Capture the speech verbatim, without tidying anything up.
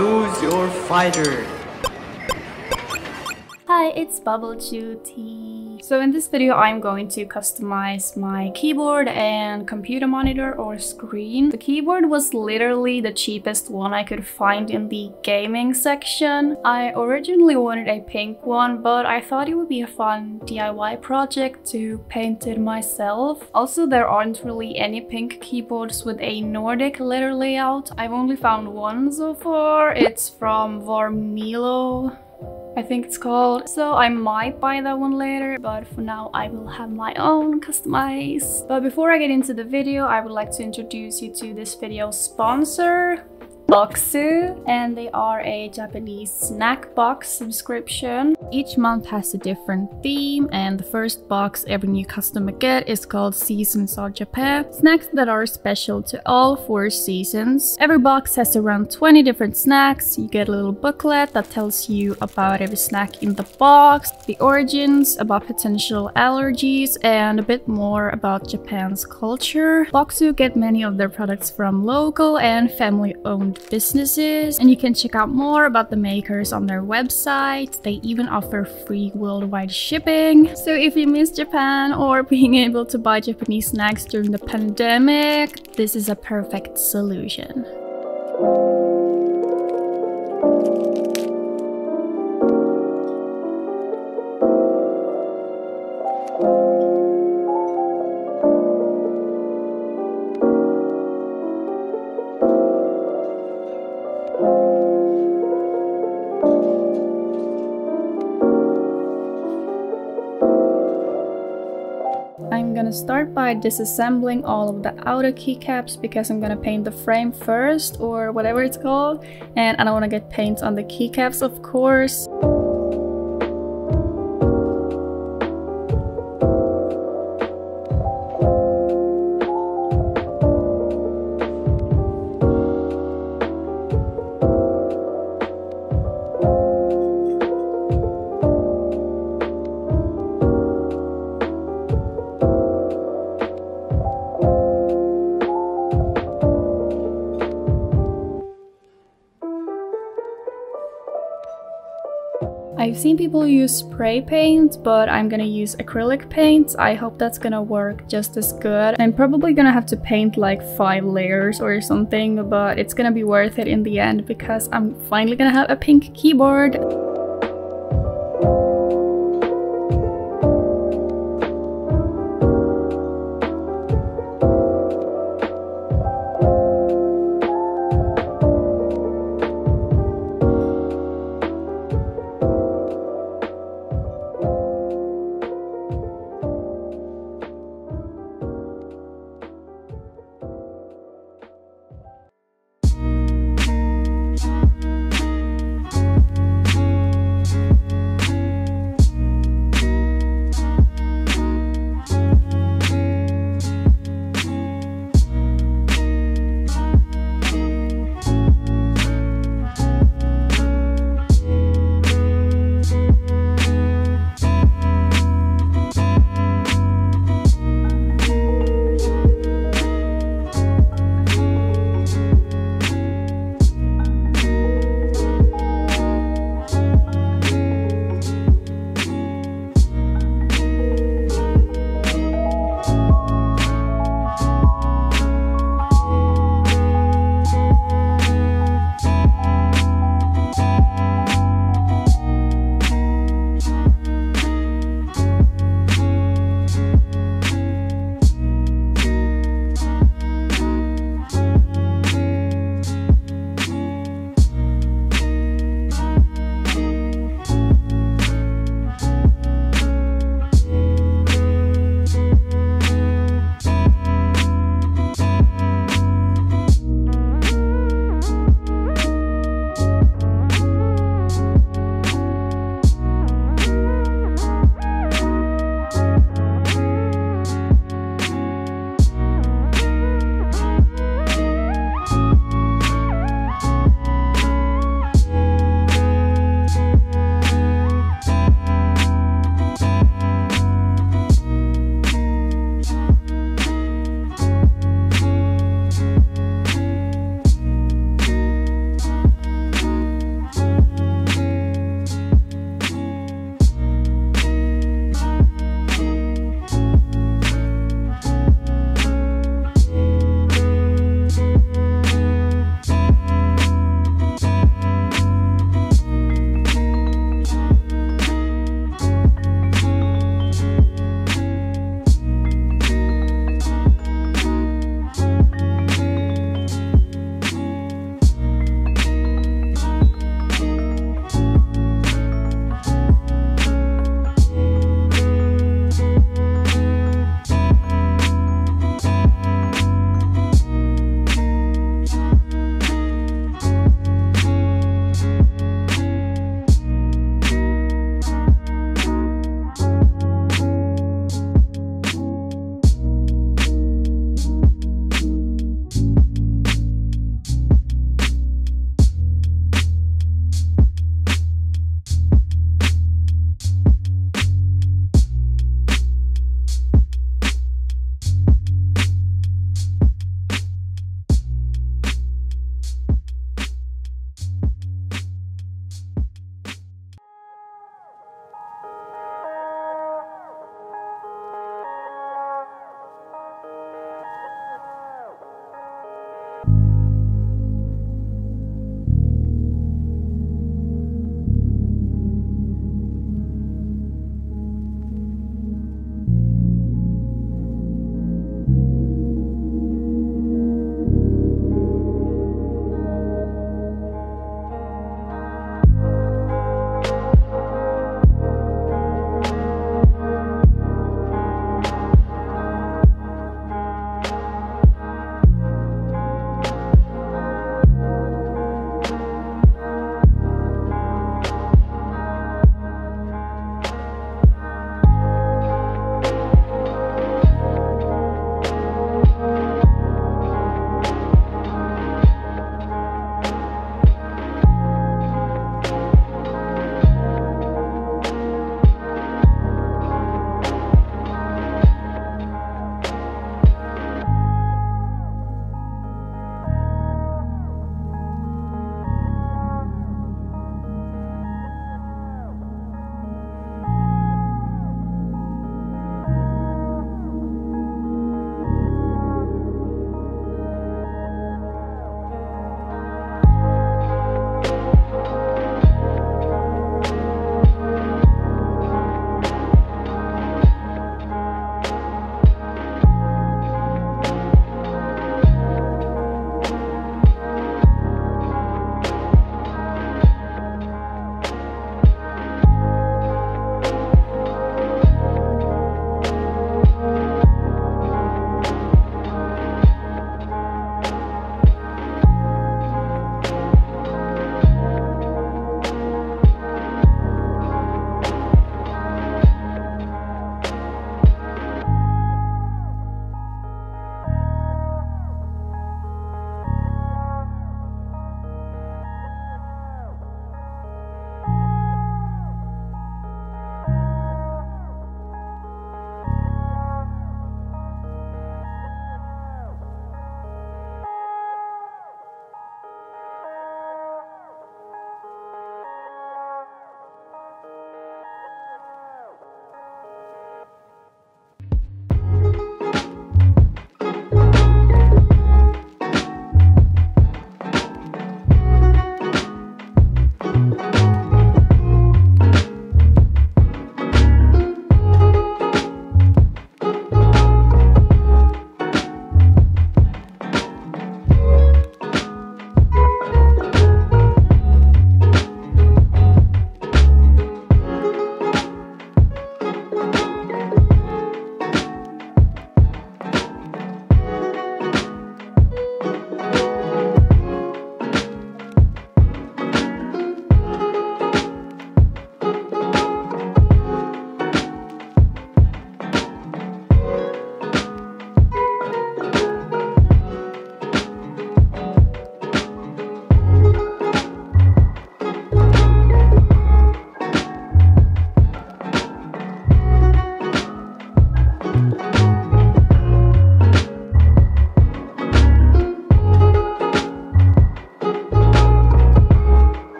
Choose your fighter. Hi, it's Bubble Chu Tea. So in this video I'm going to customize my keyboard and computer monitor or screen. The keyboard was literally the cheapest one I could find in the gaming section. I originally wanted a pink one, but I thought it would be a fun D I Y project to paint it myself. Also, there aren't really any pink keyboards with a Nordic letter layout. I've only found one so far. It's from Varmilo, I think it's called, so I might buy that one later, but for now I will have my own customized. But before I get into the video, I would like to introduce you to this video's sponsor, Bokksu, and they are a Japanese snack box subscription. Each month has a different theme, and the first box every new customer get is called Seasons of Japan, snacks that are special to all four seasons. Every box has around twenty different snacks. You get a little booklet that tells you about every snack in the box, the origins, about potential allergies, and a bit more about Japan's culture. Bokksu get many of their products from local and family-owned businesses, and you can check out more about the makers on their website. They even offer free worldwide shipping. So if you miss Japan or being able to buy Japanese snacks during the pandemic, this is a perfect solution. I'm gonna start by disassembling all of the outer keycaps because I'm gonna paint the frame first, or whatever it's called, and I don't wanna get paint on the keycaps, of course. I've seen people use spray paint, but I'm gonna use acrylic paint. I hope that's gonna work just as good. I'm probably gonna have to paint like five layers or something, but it's gonna be worth it in the end because I'm finally gonna have a pink keyboard.